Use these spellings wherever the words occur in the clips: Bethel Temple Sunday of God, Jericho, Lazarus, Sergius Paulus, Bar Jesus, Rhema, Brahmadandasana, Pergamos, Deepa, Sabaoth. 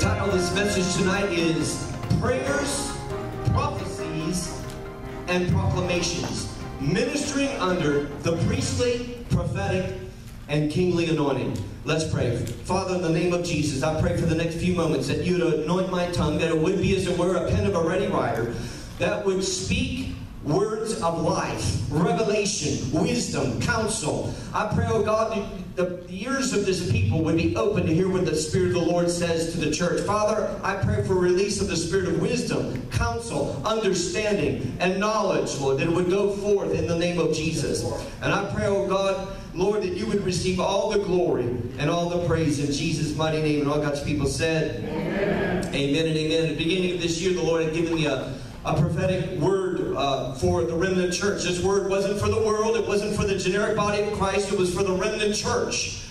The title of this message tonight is Prayers, Prophecies, and Proclamations. Ministering under the priestly, prophetic, and kingly anointing. Let's pray. Father, in the name of Jesus, I pray for the next few moments that you would anoint my tongue, that it would be as it were a pen of a ready writer, that would speak words of life, revelation, wisdom, counsel. I pray, oh God, that the ears of this people would be open to hear what the Spirit of the Lord says to the church. Father, I pray for release of the Spirit of wisdom, counsel, understanding, and knowledge, Lord, that it would go forth in the name of Jesus. And I pray, oh God, Lord, that you would receive all the glory and all the praise in Jesus' mighty name. And all God's people said, amen, amen and amen. At the beginning of this year, the Lord had given me a prophetic word for the remnant church. This word wasn't for the world. It wasn't for the generic body of Christ. It was for the remnant church.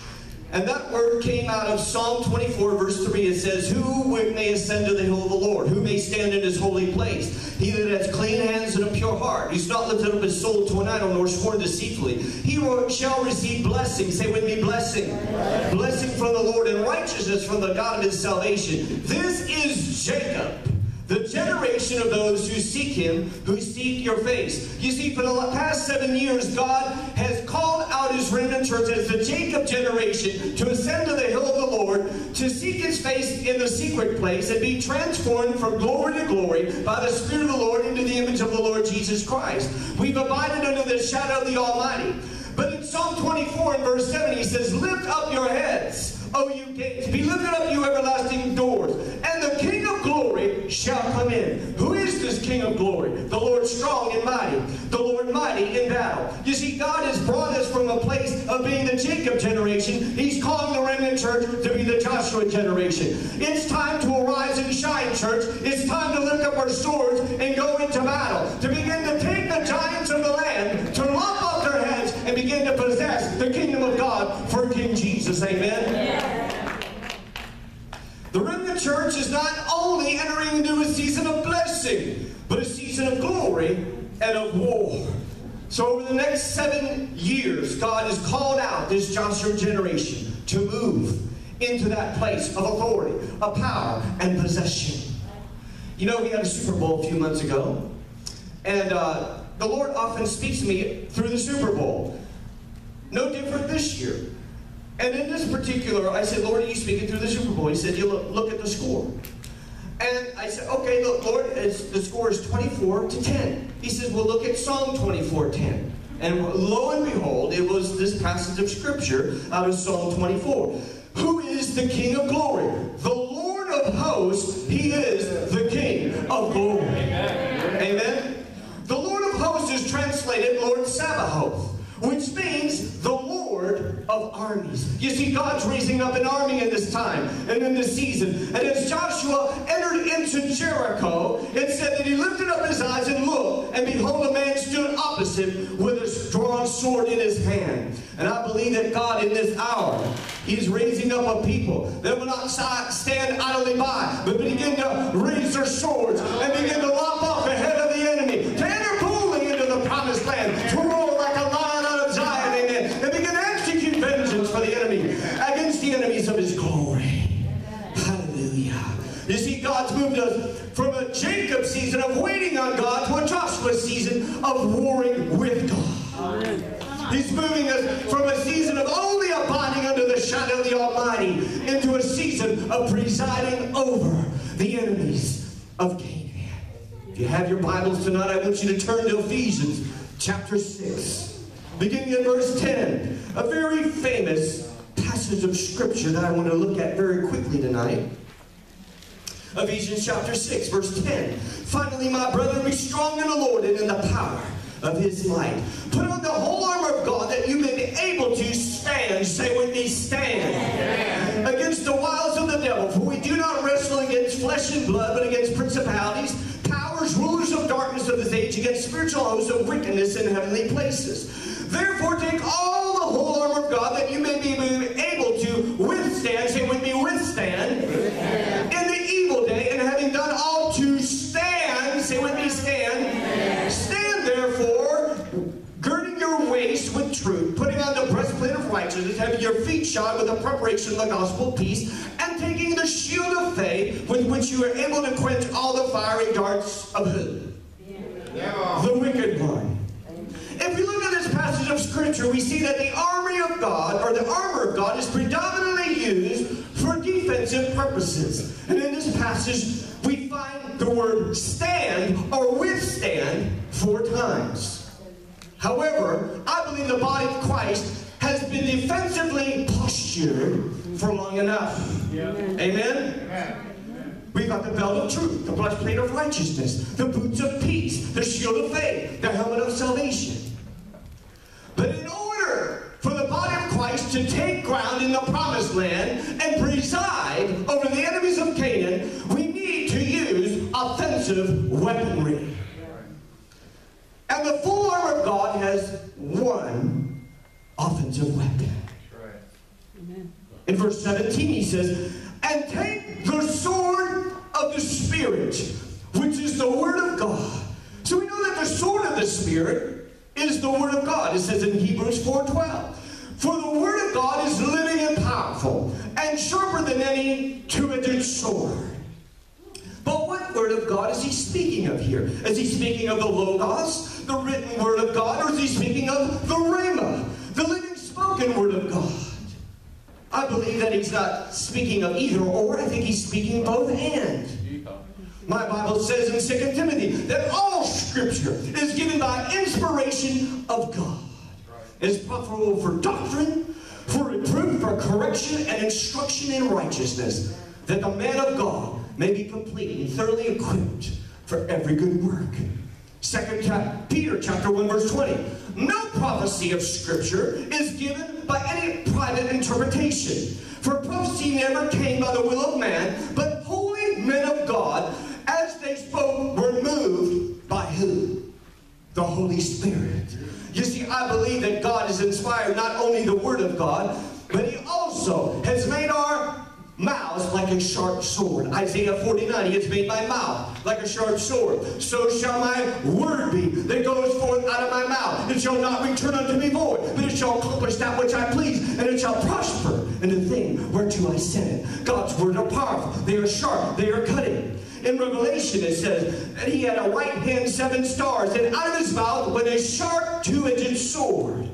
And that word came out of Psalm 24, verse 3. It says, who may ascend to the hill of the Lord? Who may stand in his holy place? He that has clean hands and a pure heart. He's not lifted up his soul to an idol, nor sworn deceitfully. He shall receive blessing. Say with me, blessing. Amen. Blessing from the Lord and righteousness from the God of his salvation. This is Jacob, the generation of those who seek him, who seek your face. You see, for the past 7 years, God has called out his remnant church as the Jacob generation to ascend to the hill of the Lord, to seek his face in the secret place and be transformed from glory to glory by the Spirit of the Lord into the image of the Lord Jesus Christ. We've abided under the shadow of the Almighty. But in Psalm 24 and verse 7, he says, lift up your heads, O you gates. Be lifted up, you everlasting doors. And the King of glory shall come in. Who is this King of glory? The Lord strong and mighty. The Lord mighty in battle. You see, God has brought us from a place of being the Jacob generation. He's calling the remnant church to be the Joshua generation. It's time to arise and shine, church. It's time to lift up our swords and go into battle. To begin to take the giants of the land, to lump up their heads, and begin to possess the kingdom of God for King Jesus. Amen? Yeah. The remnant church is not only entering into a season of blessing, but a season of glory and of war. So over the next 7 years, God has called out this Joshua generation to move into that place of authority, of power, and possession. You know, we had a Super Bowl a few months ago, and the Lord often speaks to me through the Super Bowl. No different this year. And in this particular, I said, Lord, are you speaking through the Super Bowl? He said, you look at the score. And I said, okay, look, Lord, the score is 24-10. He says, well, look at Psalm 24:10. And lo and behold, it was this passage of Scripture out of Psalm 24. Who is the King of glory? The Lord of hosts, he is the King of glory. Amen. Amen. The Lord of hosts is translated Lord Sabaoth, which means the Lord of armies. You see, God's raising up an army in this time and in this season. And as Joshua entered into Jericho, it said that he lifted up his eyes and looked, and behold, a man stood opposite with a drawn sword in his hand. And I believe that God in this hour, he's raising up a people that will not stand idly by, but begin to raise their swords and begin to lop off the head of the enemy, to enter boldly into the promised land, to roar like a lion out of Zion, amen, and begin to execute vengeance for the enemy, against the enemies of his glory. Hallelujah. You see, God's moved us from a Jacob season of waiting on God to a Joshua season of warring with God. Amen. He's moving us from a season of only abiding under the shadow of the Almighty into a season of presiding over the enemies of Canaan. If you have your Bibles tonight, I want you to turn to Ephesians chapter 6, beginning at verse 10. A very famous passage of Scripture that I want to look at very quickly tonight. Ephesians chapter 6, verse 10. Finally, my brethren, be strong in the Lord and in the power of his might. Put on the whole armor of God that you may be able to stand. Say with me, stand. Amen. Against the wiles of the devil, for we do not wrestle against flesh and blood, but against principalities, powers, rulers of darkness of this age, against spiritual hosts of wickedness in heavenly places. Therefore take all the whole armor of God that you may be able to withstand. Say with me, withstand. Amen. In the evil day, and having done all to stand. Say with me, stand. Amen. Stand therefore, girding your waist with truth, putting on the breastplate breastplate of righteousness, having your feet shod with the preparation of the gospel of peace, and taking the shield of faith with which you are able to quench all the fiery darts of who? Yeah. The wicked one. If we look at this passage of Scripture, we see that the army of God, or the armor of God, is predominantly used for defensive purposes. And in this passage, we find the word stand or withstand 4 times. However, I believe the body of Christ has been defensively postured for long enough. Yeah. Amen? Amen. We've got the belt of truth, the breastplate of righteousness, the boots of peace, the shield of faith, the helmet of salvation. But in order for the body of Christ to take ground in the promised land and preside over the enemies of Canaan, we need to use offensive weaponry. And the full armor of God has one offensive weapon. In verse 17 he says, and take the sword of the Spirit, which is the Word of God. So we know that the sword of the Spirit is the Word of God. It says in Hebrews 4:12, for the Word of God is living and powerful, and sharper than any two-edged sword. But what Word of God is he speaking of here? Is he speaking of the Logos, the written Word of God, or is he speaking of the Rhema, the living spoken Word of God? I believe that he's not speaking of either or. I think he's speaking both and. My Bible says in 2 Timothy that all Scripture is given by inspiration of God. It's profitable for doctrine, for reproof, for correction, and instruction in righteousness, that the man of God may be complete and thoroughly equipped for every good work. 2 Peter chapter 1 verse 20. No prophecy of Scripture is given by any private interpretation. For prophecy never came by the will of man, but holy men of God, as they spoke, were moved by who? The Holy Spirit. You see, I believe that God has inspired not only the Word of God, but he also has made our mouths like a sharp sword. Isaiah 49, he has made my mouth like a sharp sword. So shall my word be that goes forth out of my mouth. It shall not return unto me void, but it shall accomplish that which I please, and it shall prosper in the thing whereto I send it. God's word are powerful. They are sharp. They are cutting. In Revelation it says that he had a white hand, 7 stars, and out of his mouth went a sharp two-edged sword.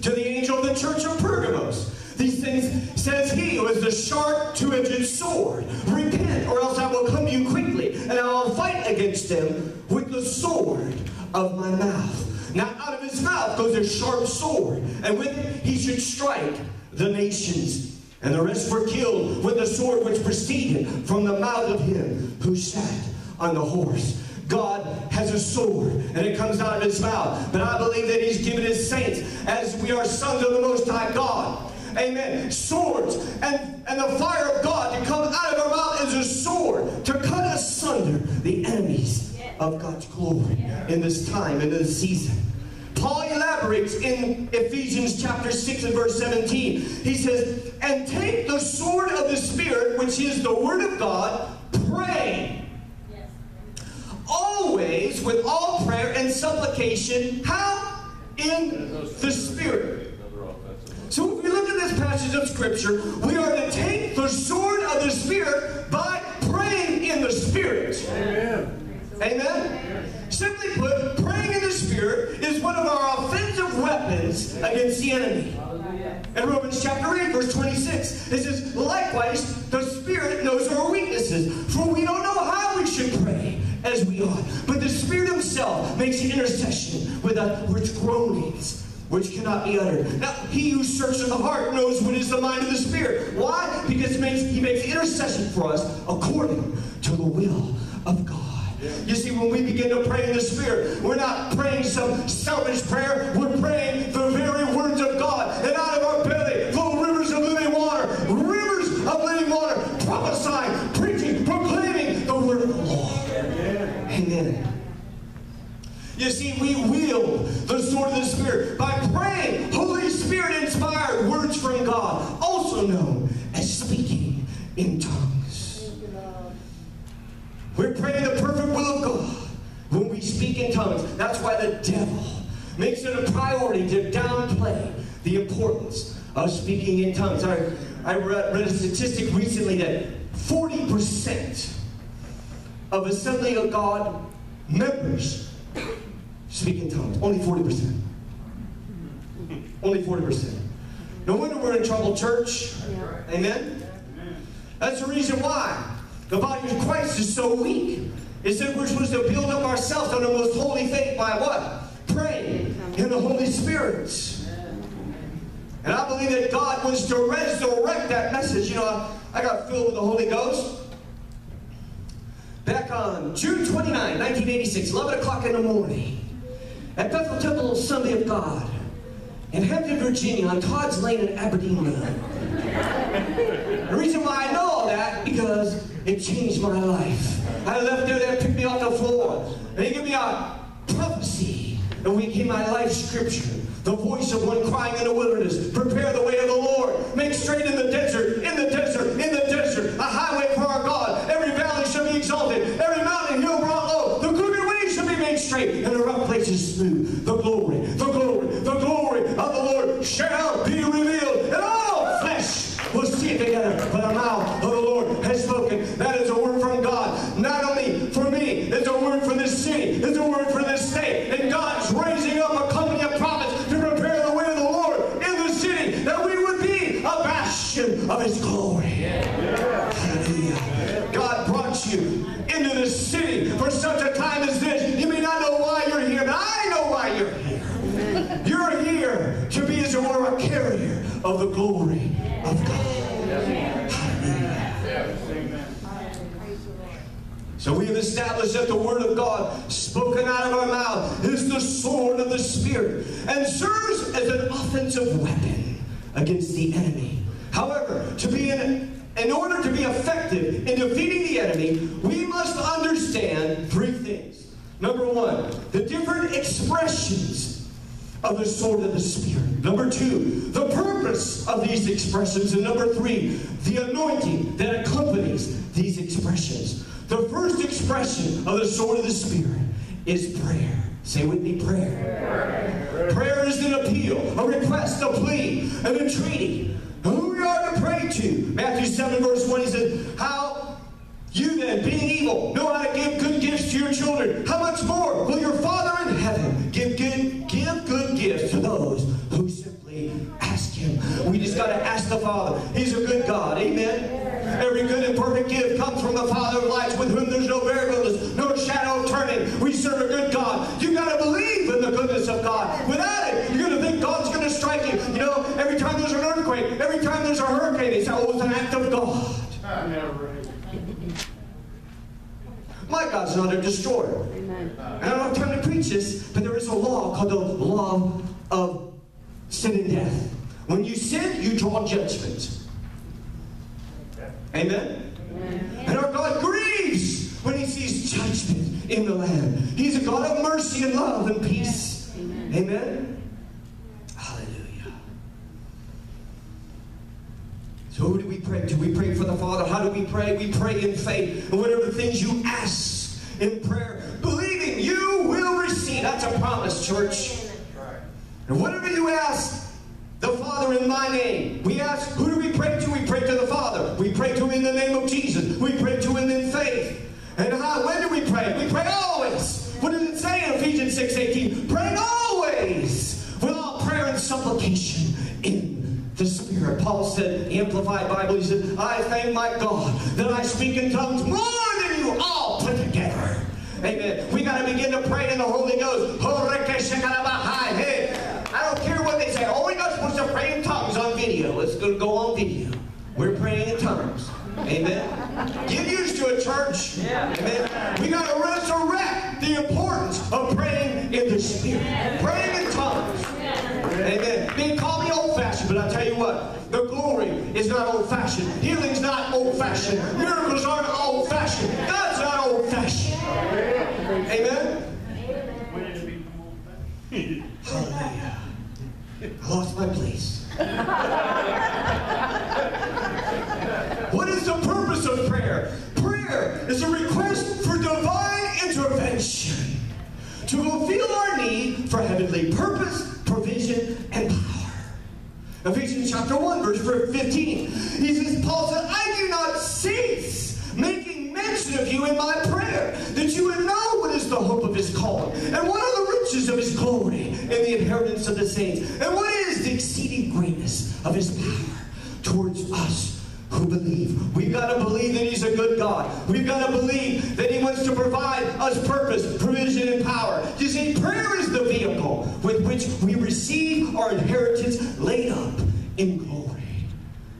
To the angel of the church of Pergamos, these things says he who is the sharp two-edged sword. Repent, or else I will come to you quickly, and I will fight against them with the sword of my mouth. Now out of his mouth goes a sharp sword, and with it he should strike the nations. And the rest were killed with the sword which proceeded from the mouth of him who sat on the horse. God has a sword, and it comes out of his mouth. But I believe that he's given his saints, as we are sons of the Most High God, amen, swords, and the fire of God to come out of our mouth is a sword to cut asunder the enemies of God's glory in this time and in this season. Paul elaborates in Ephesians chapter 6 and verse 17. He says, and take the sword of the Spirit, which is the Word of God, praying. Yes. Always with all prayer and supplication, how? In the Spirit. So if we look at this passage of Scripture, we are to take the sword of the Spirit by praying in the Spirit. Amen. Amen? Simply put, praying in the Spirit is one of our offensive weapons against the enemy. In Romans chapter 8, verse 26, it says, likewise, the Spirit knows our weaknesses, for we don't know how we should pray as we ought. But the Spirit himself makes intercession with us with groanings which cannot be uttered. Now, he who searches the heart knows what is the mind of the Spirit. Why? Because he makes intercession for us according to the will of God. Yeah. You see, when we begin to pray in the Spirit, we're not praying some selfish prayer. We're praying the very words of God. And out of our belly flow rivers of living water. Rivers of living water. Prophesying, preaching, proclaiming the word of the Lord. Amen. Amen. You see, we wield the sword of the Spirit by praying Holy Spirit-inspired words from God, also known as speaking in tongues. We're praying the perfect will of God when we speak in tongues. That's why the devil makes it a priority to downplay the importance of speaking in tongues. I read a statistic recently that 40% of Assembly of God members speak in tongues. Only 40%. Only 40%. No wonder we're in trouble, church. Yeah. Amen? Yeah. That's the reason why the body of Christ is so weak. It said we're supposed to build up ourselves on the most holy faith by what? Praying in the Holy Spirit. And I believe that God wants to resurrect that message. You know, I got filled with the Holy Ghost back on June 29, 1986, 11 o'clock in the morning, at Bethel Temple Sunday of God in Hampton, Virginia, on Todd's Lane in Aberdeen. The reason why I know all that, because it changed my life. I left there, they picked me off the floor. They gave me a prophecy, and we gave my life scripture. The voice of one crying in the wilderness, prepare the way of the Lord, make straight in the desert, in the desert, in the desert, a highway for our God. Every valley shall be exalted, every mountain, hill brought low. The crooked way shall be made straight, and the rough places smooth. The glory, the glory, the glory of the Lord shall be revealed, and all flesh will see it together. For the mouth of the Lord has spoken. That is a word from God, not only for me. It's a word for this city. It's a word for this state. And God's raising up a company of prophets to prepare the way of the Lord in the city, that we would be a bastion of His glory. Yeah. Hallelujah. God brought you into this city for such a time as this. You may not know why you're here, but I know why you're here. Amen. You're here to be, as it were, a carrier of the glory of God. So we have established that the word of God spoken out of our mouth is the sword of the Spirit and serves as an offensive weapon against the enemy. However, in order to be effective in defeating the enemy, we must understand three things. Number one, the different expressions of the sword of the Spirit. Number two, the purpose of these expressions. And number three, the anointing that accompanies these expressions. The first expression of the sword of the Spirit is prayer. Say with me, prayer. Prayer is an appeal, a request, a plea, an entreaty. Who we are to pray to. Matthew 7, verse 1, he says, how you then, being evil, know how to give good gifts to your children. How much more will your Father in heaven give good gifts to those who simply ask Him? We just got to ask the Father. He's a good God. Amen. Every good and perfect gift comes from the Father of lights, with whom there's no variableness, no shadow of turning. We serve a good God. You've got to believe in the goodness of God. Without it, you're going to think God's going to strike you. You know, every time there's an earthquake, every time there's a hurricane, they say, oh, it's an act of God. My God's not a destroyer. Amen. And I don't have time to preach this, but there is a law called the law of sin and death. When you sin, you draw judgment. Amen? Amen? And our God grieves when He sees judgment in the land. He's a God of mercy and love and peace. Amen? Amen? Hallelujah. So who do we pray to? We pray for the Father. How do we pray? We pray in faith. And whatever things you ask in prayer, believing, you will receive. That's a promise, church. And whatever you ask, the Father in my name. We ask, who do we pray to? We pray to the Father. We pray to Him in the name of Jesus. We pray to Him in faith. And how? When do we pray? We pray always. What does it say in Ephesians 6:18? Pray always with all prayer and supplication in the Spirit. Paul said, the Amplified Bible, he said, I thank my God that I speak in tongues more than you all put together. Amen. We got to begin to pray in the Holy Ghost. I don't care what they say. Only God's supposed to pray in tongues on video. It's going to go on video. We're praying in tongues. Amen. Get used to it, church. Yeah. Amen. We got to resurrect the importance of praying in the Spirit. Yeah. Praying in tongues. Yeah. Amen. They call me old-fashioned, but I tell you what. The glory is not old-fashioned. Healing's not old-fashioned. Miracles aren't old-fashioned. God's not old-fashioned. Yeah. Amen. Amen. Hallelujah. I lost my place. What is the purpose of prayer? Prayer is a request for divine intervention to fulfill our need for heavenly purpose, provision, and power. Ephesians chapter 1, verse 15. He says, Paul said, I do not cease making mention of you in my prayer, that you would know what is the hope of his calling, and what are the riches of his glory, and the inheritance of the saints, and what is the exceeding greatness of his power towards us who believe. We've got to believe that he's a good God. We've got to believe that he wants to provide us purpose, provision, and power. You see, prayer is the vehicle with which we receive our inheritance laid up in glory.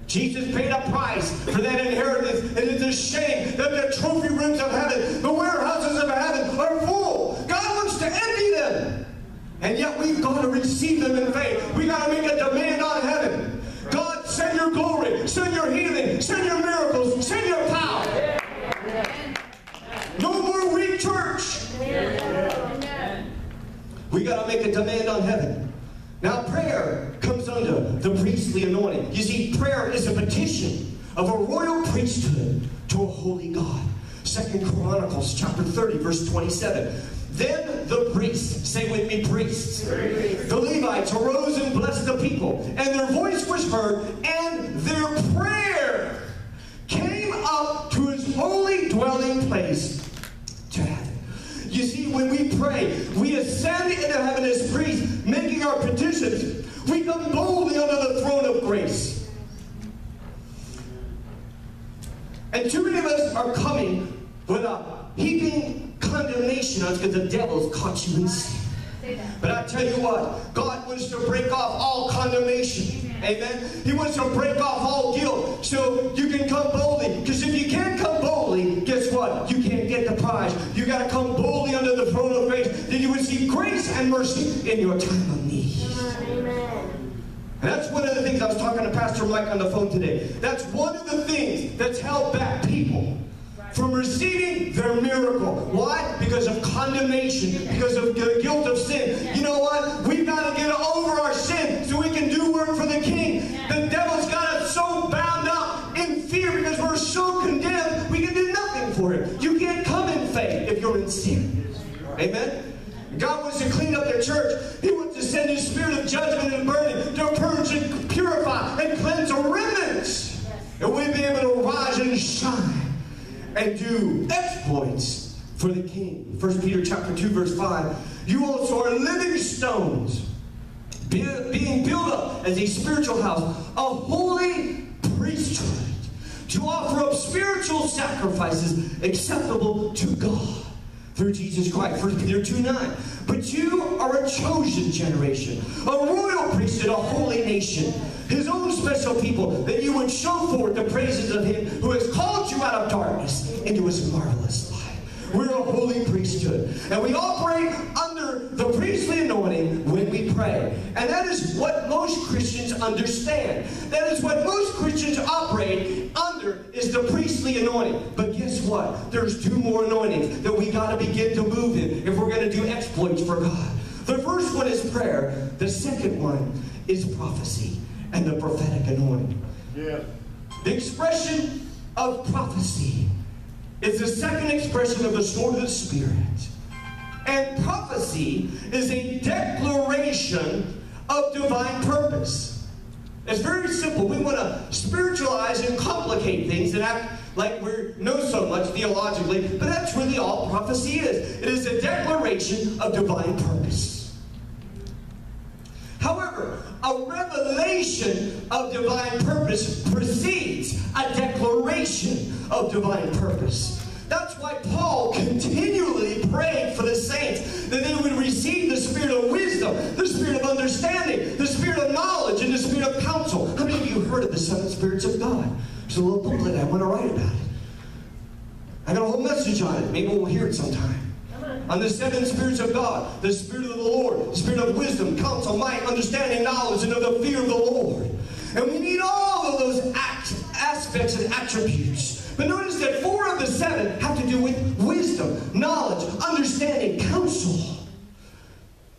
Jesus paid a price for that inheritance, and it's a shame that the trophy rooms of heaven, the warehouses of heaven are full. God wants to empty them. And yet we've got to receive them in faith. We've got to make a demand on heaven. God, send your glory, send your healing, send your miracles, send your power. No more weak church. We got to make a demand on heaven. Now prayer comes under the priestly anointing. You see, prayer is a petition of a royal priesthood to a holy God. 2 Chronicles chapter 30, verse 27. Then the priests, say with me, priests, the Levites arose and blessed the people, and their voice was heard, and their prayer came up to his holy dwelling place to heaven. You see, when we pray, we ascend into heaven as priests, making our petitions. We come boldly under the throne of grace. And too many of us are coming with a heaping condemnation on because the devil's caught you in sin. But I tell you what, God wants to break off all condemnation. Amen. He wants to break off all guilt so you can come boldly. Because if you can't come boldly, guess what? You can't get the prize. You got to come boldly under the throne of grace, that you would see grace and mercy in your time of need. Amen. And that's one of the things I was talking to Pastor Mike on the phone today. That's one of the things that's held back people from receiving their miracle. Why? Because of condemnation, because of the guilt of sin. You know what? We've got to get over our sin so we can do work for the King. The devil's got us so bound up in fear because we're so condemned, we can do nothing for him. You can't come in faith if you're in sin. Amen? God wants to clean up the church. He wants to send his spirit of judgment and burning to purge and purify and cleanse our remnants. And we'll be able to rise and shine and do exploits for the King. 1 Peter chapter 2, verse 5. You also are living stones, being built up as a spiritual house, a holy priesthood, to offer up spiritual sacrifices acceptable to God through Jesus Christ. 1 Peter 2, 9. But you are a chosen generation, a royal priesthood, a holy nation, his own special people, that you would show forth the praises of him who has called you out of darkness into his marvelous light. We're a holy priesthood, and we operate under the priestly anointing when we pray. And that is what most Christians understand. That is what most Christians operate under, is the priestly anointing. But guess what? There's two more anointings that we got to begin to move in if we're going to do exploits for God. The first one is prayer. The second one is prophecy and the prophetic anointing. Yeah. The expression of prophecy is the second expression of the sword of the Spirit. And prophecy is a declaration of divine purpose. It's very simple. We want to spiritualize and complicate things and act like we know so much theologically, but that's really all prophecy is. It is a declaration of divine purpose. However, a revelation of divine purpose precedes a declaration of divine purpose. That's why Paul continually prayed for the saints, that they would receive the spirit of wisdom, the spirit of understanding, the spirit of knowledge, and the spirit of counsel. How many of you heard of the seven spirits of God? There's a little booklet I want to write about it. I got a whole message on it. Maybe we'll hear it sometime. On the seven spirits of God, the spirit of the Lord, the spirit of wisdom, counsel, might, understanding, knowledge, and of the fear of the Lord. And we need all of those aspects and attributes. But notice that 4 of the 7 have to do with wisdom, knowledge, understanding, counsel.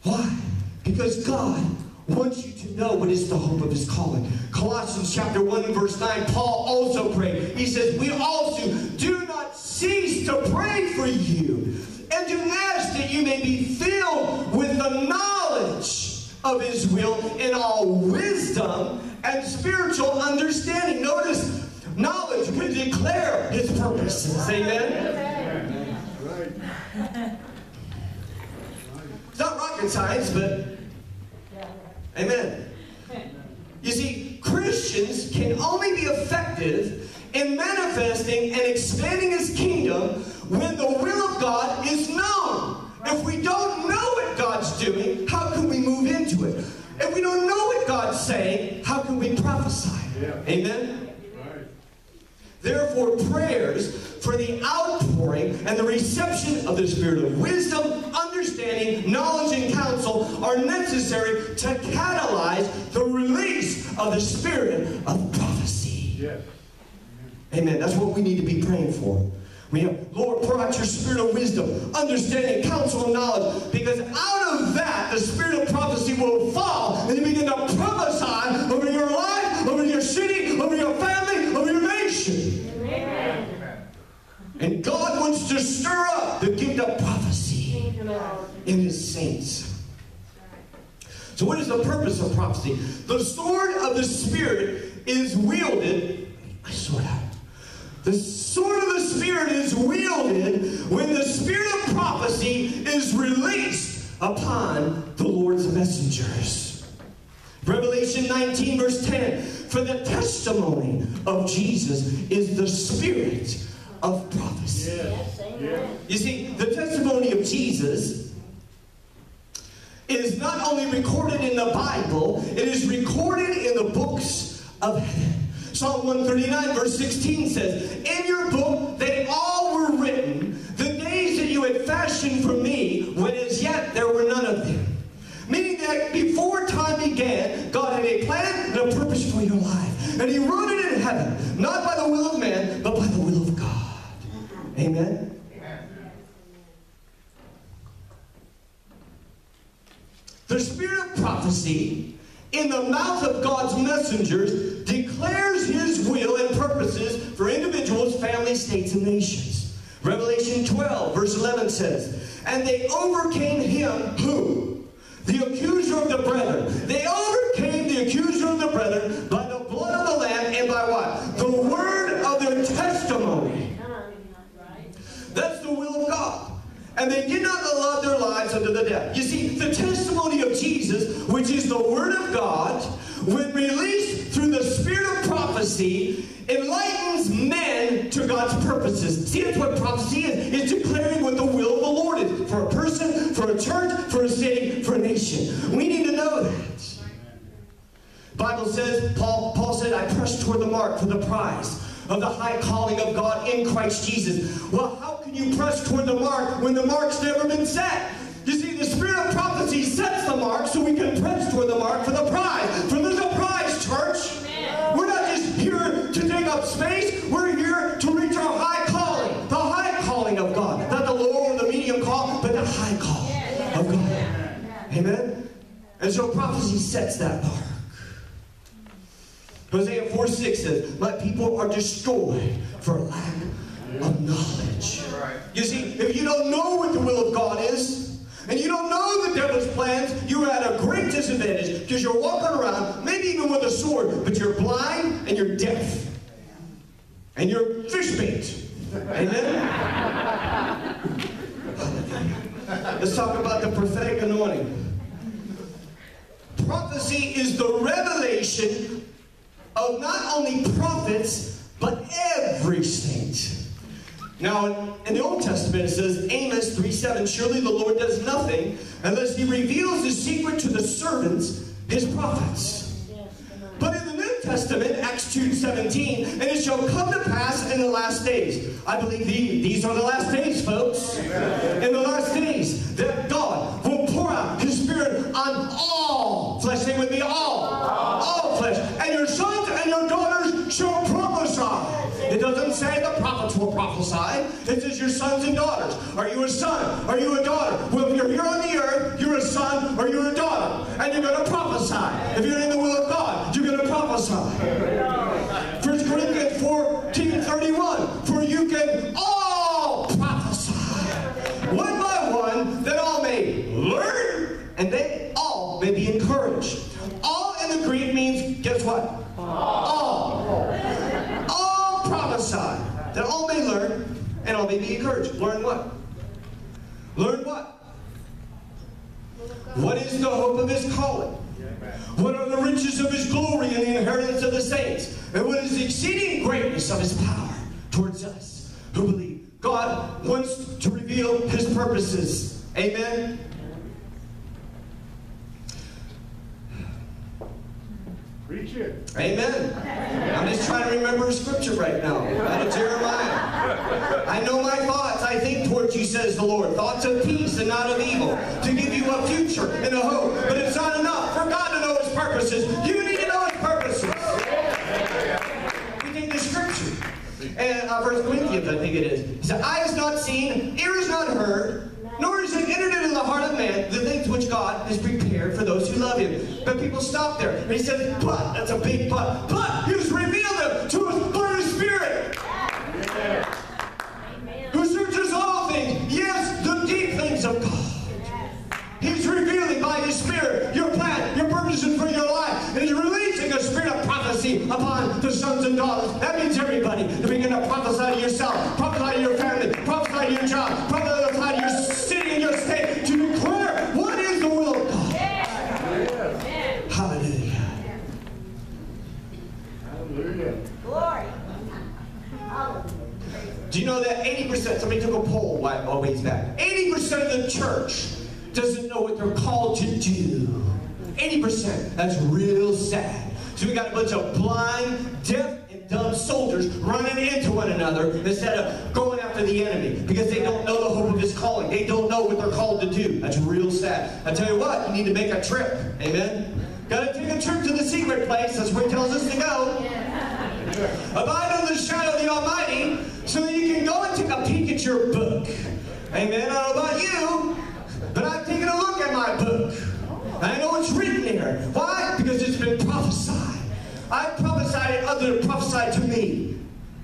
Why? Because God wants you to know what is the hope of his calling. Colossians chapter 1 and verse 9, Paul also prayed. He says, we also do not cease to pray for you, and to ask that you may be filled with the knowledge of his will in all wisdom and spiritual understanding. Notice, knowledge, we declare His purposes. Amen? Right. It's not rocket science, but amen. You see, Christians can only be effective in manifesting and expanding His kingdom when the will of God is known. If we don't know what God's doing, how can we move into it? If we don't know what God's saying, how can we prophesy? Yeah. Amen? Right. Therefore, prayers for the outpouring and the reception of the spirit of wisdom, understanding, knowledge, and counsel are necessary to catalyze the release of the spirit of prophecy. Yeah. Amen. That's what we need to be praying for. We have, Lord, pour out your spirit of wisdom, understanding, counsel, and knowledge, because out of that, the spirit of prophecy will fall, and you begin to prophesy over your life, over your city, over your family, over your nation. Amen. And God wants to stir up the gift of prophecy in His saints. So what is the purpose of prophecy? The sword of the Spirit is wielded. The sword of the Spirit is wielded when the spirit of prophecy is released upon the Lord's messengers. Revelation 19 verse 10. For the testimony of Jesus is the spirit of prophecy. Yes, amen. You see, the testimony of Jesus is not only recorded in the Bible, it is recorded in the books of heaven. Psalm 139 verse 16 says, in your book they all were written, the days that you had fashioned for me, when as yet there were none of them. Meaning that before time began, God had a plan and a purpose for your life. And He wrote it in heaven, not by the will of man, but by the will of God. Amen? Amen. The spirit of prophecy in the mouth of God's messengers declares His will and purposes for individuals, families, states, and nations. Revelation 12, verse 11 says, and they overcame him who? The accuser of the brethren. They overcame the accuser of the brethren by the blood of the Lamb and by what? The word of their testimony. That's the will of God. And they did not allow their lives unto the death. You see, the testimony of Jesus, which is the word of God, when released through the spirit of prophecy, enlightens men to God's purposes. See, that's what prophecy is. It's declaring what the will of the Lord is for a person, for a church, for a city, for a nation. We need to know that. The Bible says, Paul said, I press toward the mark for the prize of the high calling of God in Christ Jesus. Well, how can you press toward the mark when the mark's never been set? You see, the spirit of prophecy sets the mark so we can press toward the mark for the prize. For there's a prize, church. Amen. We're not just here to take up space. We're here to reach our high calling, the high calling of God. Not the lower or the medium call, but the high call of God. Amen? And so prophecy sets that mark. Hosea 4:6 says, my people are destroyed for lack of knowledge. You see, if you don't know what the will of God is, and you don't know the devil's plans, you're at a great disadvantage because you're walking around, maybe even with a sword, but you're blind and you're deaf. And you're fish bait. Amen? Let's talk about the prophetic anointing. Prophecy is the revelation of not only prophets, but every saint. Now, in the Old Testament, it says, Amos 3:7, surely the Lord does nothing unless He reveals His secret to the servants, His prophets. But in the New Testament, Acts 2:17, and it shall come to pass in the last days. I believe these are the last days, folks. Amen. In the last days, that God will pour out His Spirit on all flesh. Say with me, all flesh. And your soul shall prophesy. It doesn't say the prophets will prophesy. It says your sons and daughters. Are you a son? Are you a daughter? Well, if you're here on the earth, you're a son or you're a daughter. And you're going to prophesy. If you're in the will of God, you're going to prophesy. 1 Corinthians 14:31. For you can all prophesy. One by one, that all may learn and they all may be encouraged. All in the Greek means, guess what? All prophesy, that all may learn and all may be encouraged. Learn what? Learn what? What is the hope of his calling? What are the riches of his glory and the inheritance of the saints? And what is the exceeding greatness of his power towards us who believe? God wants to reveal his purposes. Amen? Preach it. Amen. I'm just trying to remember scripture right now. Out of Jeremiah. I know my thoughts. I think towards you, says the Lord. Thoughts of peace and not of evil. To give you a future and a hope. But it's not enough for God to know his purposes. You need to know his purposes. We need the scripture. And 1 Corinthians, I think it is. He said, eye is not seen, ear is not heard, nor is it entered into the heart of man the things which God has prepared for those who love him. But people stop there. And he says, but, that's a big but. But he was revealed them to us through his Spirit. Yeah. Amen. Who searches all things. Yes, the deep things of God. Yes. He's revealing by his Spirit your plan, your purposes for your life. And he's releasing a spirit of prophecy upon the sons and daughters. That means everybody. To begin to prophesy to yourself, prophesy to your family, prophesy to your job, prophesy to your city and your state, to declare what is the will of God. Yeah. Hallelujah. Yeah. Hallelujah. Glory. Do you know that 80%, somebody took a poll a ways back, 80% of the church doesn't know what they're called to do. 80%. That's real sad. So we got a bunch of blind, deaf, and dumb soldiers running into one another instead of going after the enemy because they don't know the hope of his calling. They don't know what they're called to do. That's real sad. I tell you what, you need to make a trip. Amen? Got to take a trip to the secret place. That's where he tells us to go. Abide under the shadow of the Almighty so that you can go and take a peek at your book. Amen? I don't know about you, but I've taken a look at my book. I know it's written here. Why? Because it's been prophesied. I prophesied it, other than prophesied to me.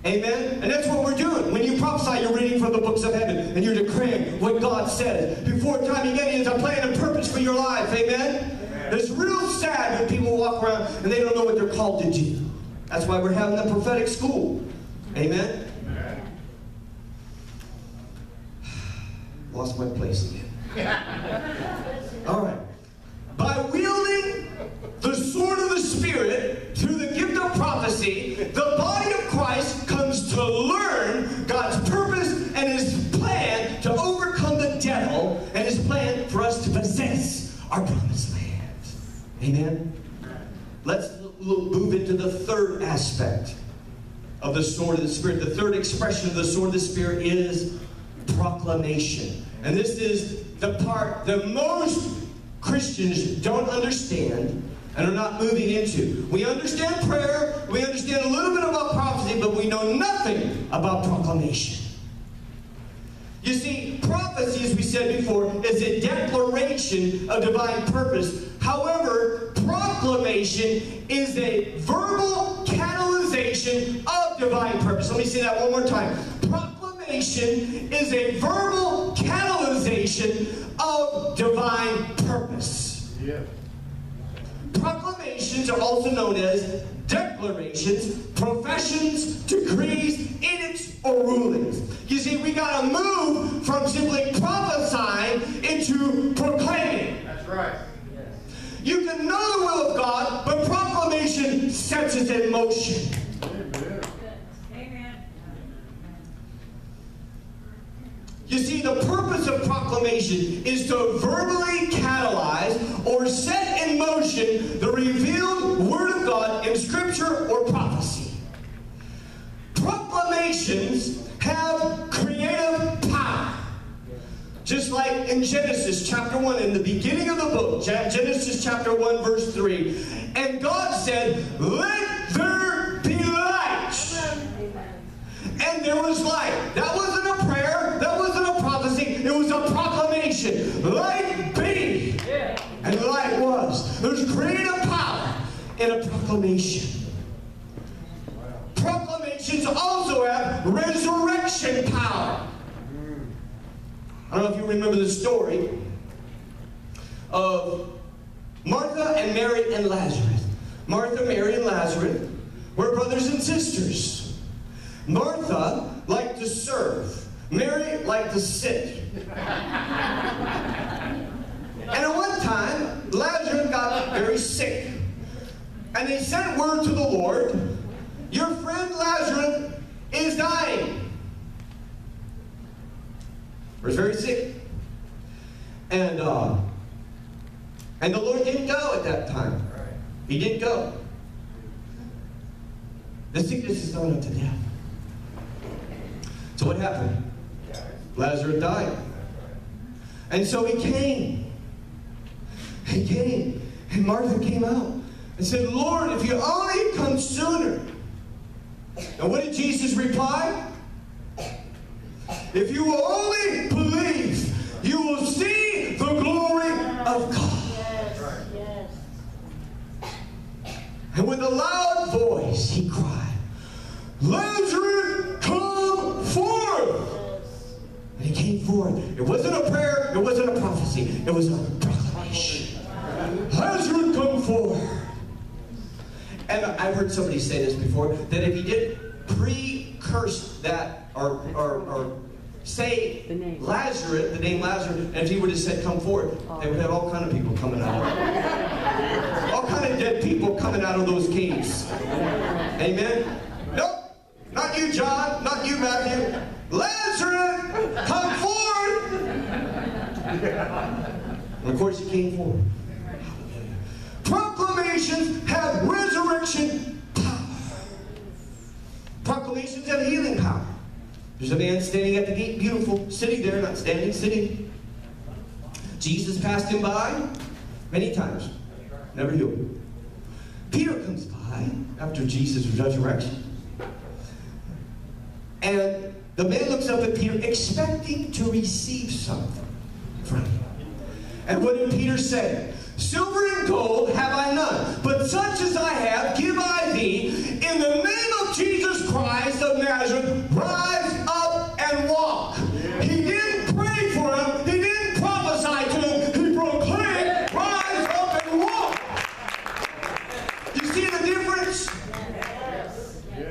Amen? And that's what we're doing. When you prophesy, you're reading from the books of heaven, and you're declaring what God says. Before time began, he has a plan and purpose for your life. Amen? Amen? It's real sad when people walk around and they don't know what they're called to do. That's why we're having the prophetic school. Amen? Amen. Lost my place again. All right. By wielding the sword of the Spirit through the gift of prophecy, the body of Christ comes to learn God's purpose and his plan to overcome the devil and his plan for us to possess our promised land. Amen? Let's move into the third aspect of the sword of the Spirit. The third expression of the sword of the Spirit is proclamation. And this is the part the most Christians don't understand and are not moving into. We understand prayer, we understand a little bit about prophecy, but we know nothing about proclamation. You see, prophecy, as we said before, is a declaration of divine purpose. However, proclamation is a verbal catalyzation of divine purpose. Let me say that one more time. Proclamation is a verbal catalyzation of divine purpose. Yeah. Proclamations are also known as declarations, professions, decrees, edicts, or rulings. You see, we got to move from simply prophesying into proclaiming. That's right. Yes. You can know the will of God, but proclamation sets it in motion. Amen. You see, the purpose of proclamation is to verbally catalyze or set in motion the revealed Word of God in Scripture or prophecy. Proclamations have creative power. Just like in Genesis chapter 1, in the beginning of the book, Genesis chapter 1, verse 3, and God said, "Let there be light." And there was light. That wasn't a prayer. That wasn't a prophecy. It was a proclamation. Light be. Yeah. And light was. There's creative power in a proclamation. Wow. Proclamations also have resurrection power. I don't know if you remember the story of Martha and Mary and Lazarus. Martha, Mary, and Lazarus were brothers and sisters. Martha liked to serve. Mary liked to sit. And at one time, Lazarus got very sick. And they sent word to the Lord, "Your friend Lazarus is dying." He was very sick. And the Lord didn't go at that time. He didn't go. The sickness is not unto death. So what happened? Lazarus died. And so he came. He came. And Martha came out and said, "Lord, if you only come sooner." And what did Jesus reply? "If you only believe, you will see the glory of God." Yes, yes. And with a loud voice, he cried, "Lazarus, come forth!" Yes. And he came forth. It wasn't a prayer. It wasn't a prophecy. It was a proclamation. Lazarus, come forth. And I've heard somebody say this before, that if you did pre-curse that or say the name. Lazarus, the name Lazarus, and if he would have said, "Come forward," they would have all kind of people coming out. All kind of dead people coming out of those caves. Amen? Nope. Not you, John. Not you, Matthew. Lazarus, come forward. And of course, he came forward. Proclamations have resurrection power. Proclamations have healing power. There's a man standing at the gate, beautiful, sitting there, not standing, sitting. Jesus passed him by many times, never healed. Peter comes by after Jesus' resurrection. And the man looks up at Peter, expecting to receive something from him. And what did Peter say? "Silver and gold have I none, but such as I have give I thee. In the name of Jesus Christ of Nazareth, rise up and walk." Yeah. He didn't pray for him. He didn't prophesy to him. He proclaimed, "Rise up and walk." You see the difference? Yes. Yeah.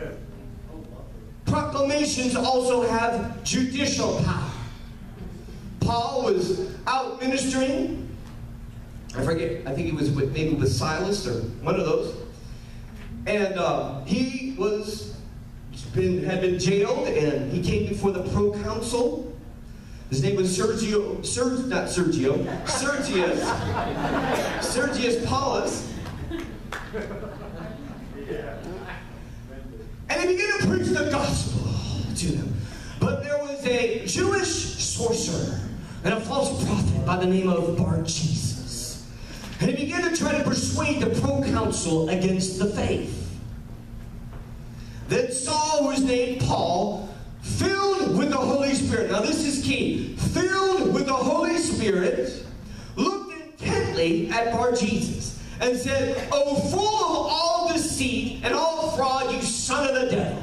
Proclamations also have judicial power. Paul was out ministering. I forget, I think he was with, maybe with Silas or one of those. And he had been jailed, and he came before the proconsul. His name was Sergius Paulus. And he began to preach the gospel to them. But there was a Jewish sorcerer and a false prophet by the name of Bar Jesus. And he began to try to persuade the proconsul against the faith. Then Saul, who was named Paul, filled with the Holy Spirit. Now this is key. Filled with the Holy Spirit, looked intently at Bar Jesus and said, "O full of all deceit and all fraud, you son of the devil,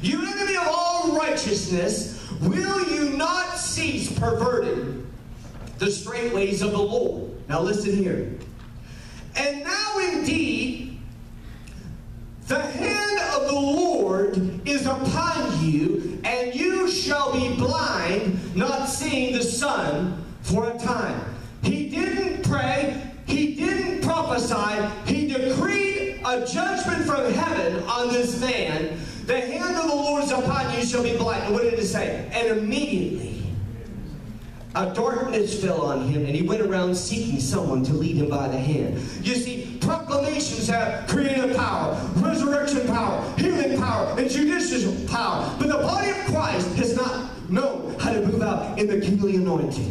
you enemy of all righteousness, will you not cease perverting the straight ways of the Lord?" Now listen here. "And now indeed, the hand of the Lord is upon you, and you shall be blind, not seeing the sun for a time." He didn't pray. He didn't prophesy. He decreed a judgment from heaven on this man. "The hand of the Lord is upon you, shall be blind." And what did it say? And immediately a darkness fell on him, and he went around seeking someone to lead him by the hand. You see, proclamations have creative power, resurrection power, healing power, and judicial power. But the body of Christ has not known how to move out in the kingly anointing,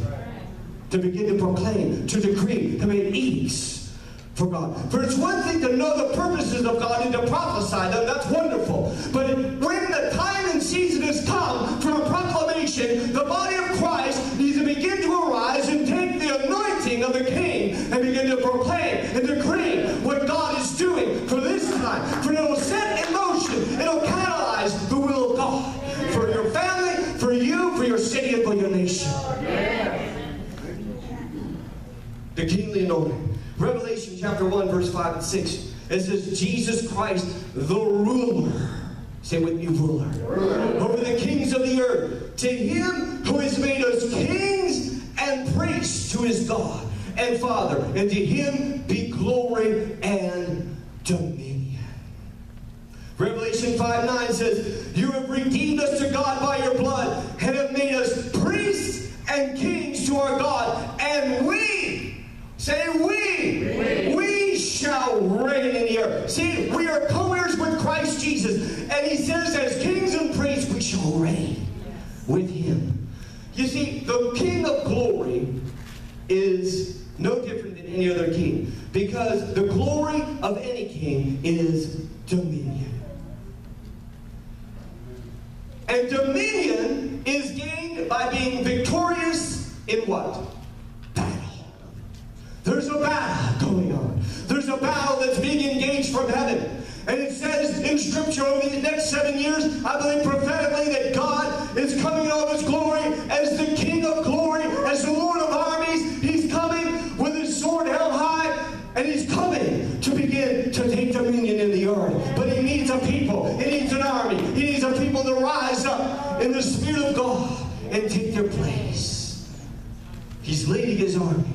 to begin to proclaim, to decree, to make edicts for God. For it's one thing to know the purposes of God and to prophesy them. That's wonderful. But when the time and season has come for a proclamation, the body of Christ needs to begin to arise and take the anointing of the King and begin to proclaim and decree what God is doing for this time. For it will set in motion, it will catalyze the will of God for your family, for you, for your city, and for your nation. The kingly anointing. Revelation chapter 1, verse 5 and 6 It says, Jesus Christ, the ruler. Say with me, ruler. Over the kings of the earth. To him who has made us kings and priests to his God and Father. And to him be glory and dominion. Revelation 5:9 says, you have redeemed us to God by your blood and have made us priests and kings to our God. And we, say we shall reign in the earth. See, we are co-heirs with Christ Jesus. And he says as kings and priests, we shall reign with him. You see, the King of glory is no different than any other king. Because the glory of any king is dominion. And dominion is gained by being victorious in what? Battle. There's a battle going on. There's a battle that's being engaged from heaven. And it says in Scripture over the next 7 years, I believe prophetically, that God is coming in all his glory as the King of glory, as the Lord of armies. He's coming with his sword held high, and he's coming to begin to take dominion in the earth. But he needs a people. He needs an army. He needs a people to rise up in the Spirit of God and take their place. He's leading his army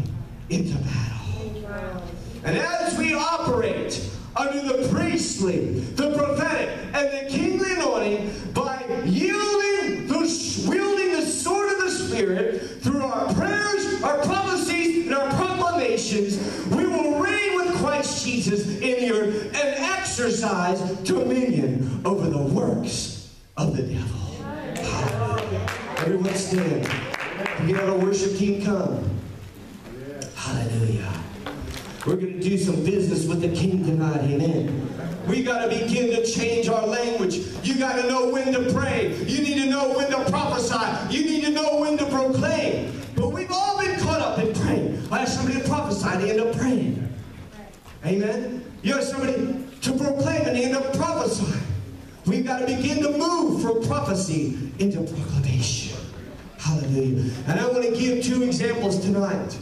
into battle. And as we operate under the priestly, the prophetic, and the kingly anointing, by yielding, wielding the sword of the Spirit, through our prayers, our prophecies, and our proclamations, we will reign with Christ Jesus in the earth and exercise dominion over the works of the devil. Hallelujah. Everyone stand. We got our worship team come. Hallelujah. We're going to do some business with the King tonight, amen. We got to begin to change our language. You got to know when to pray. You need to know when to prophesy. You need to know when to proclaim. But we've all been caught up in praying. I asked somebody to prophesy, they end up praying. Amen? You asked somebody to proclaim and they end up prophesying. We've got to begin to move from prophecy into proclamation. Hallelujah. And I want to give two examples tonight.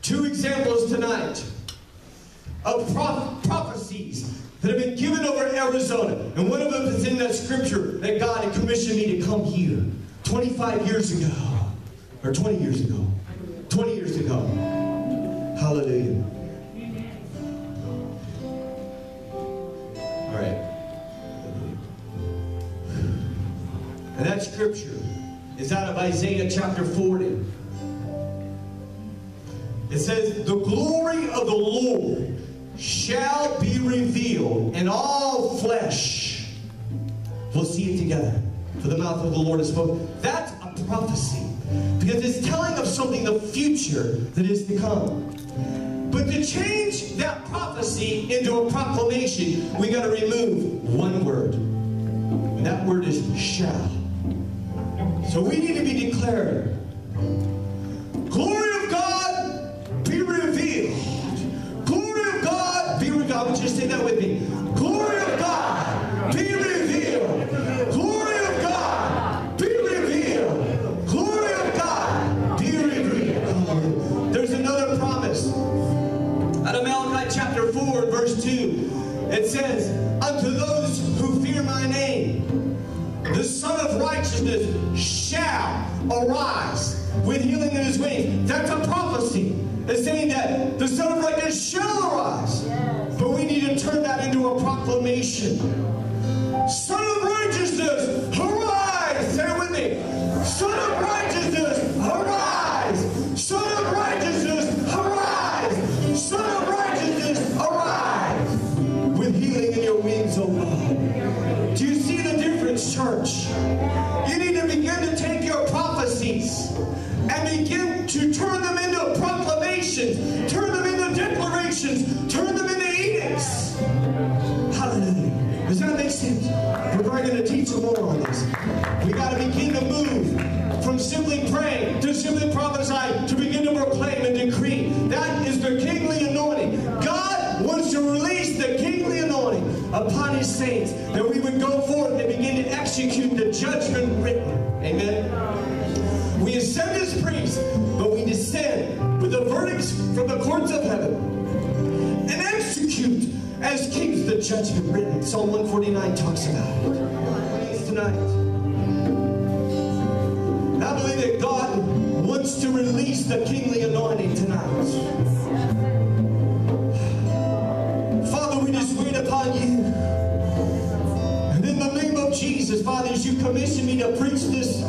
Two examples tonight of prophecies that have been given over Arizona. And one of them is in that scripture that God had commissioned me to come here 25 years ago. Or 20 years ago. 20 years ago. Hallelujah. All right. And that scripture is out of Isaiah chapter 40. It says, the glory of the Lord shall be revealed, and all flesh will see it together. For the mouth of the Lord has spoken. That's a prophecy. Because it's telling of something, the future that is to come. But to change that prophecy into a proclamation, we got to remove one word. And that word is shall. So we need to be declared. Glory of God be revealed. Glory of God be revealed. I would just say that with me. Glory of God be revealed. Glory of God be revealed. Glory of God be revealed. There's another promise. Out of Malachi chapter 4 verse 2. It says, unto those who fear my name, the Son of Righteousness shall arise with healing in his wings. That's a prophecy. It's saying that the Son of Righteousness shall arise. Yes. But we need to turn that into a proclamation. Son of Righteousness, arise! Say it with me. Son of Righteousness, arise! Son of Righteousness, arise! Son of Righteousness, arise! With healing in your wings, O God. Do you see the difference, church? You need to begin to take your prophecies and begin to turn them into proclamations, turn them into declarations, turn them into edicts. Hallelujah. Does that make sense? We're probably going to teach more on this. We got to begin to move from simply praying to simply prophesying to begin to proclaim and decree. That is the kingly anointing. God wants to release the kingly anointing upon his saints, that we would go forth and begin to execute the judgment written. Amen. We ascend as priests, but we descend with the verdicts from the courts of heaven. And shoot, as keeps the judgment written. Psalm 149 talks about it. Tonight, I believe that God wants to release the kingly anointing tonight. Father, we just wait upon you. And in the name of Jesus, Father, as you commission me to preach this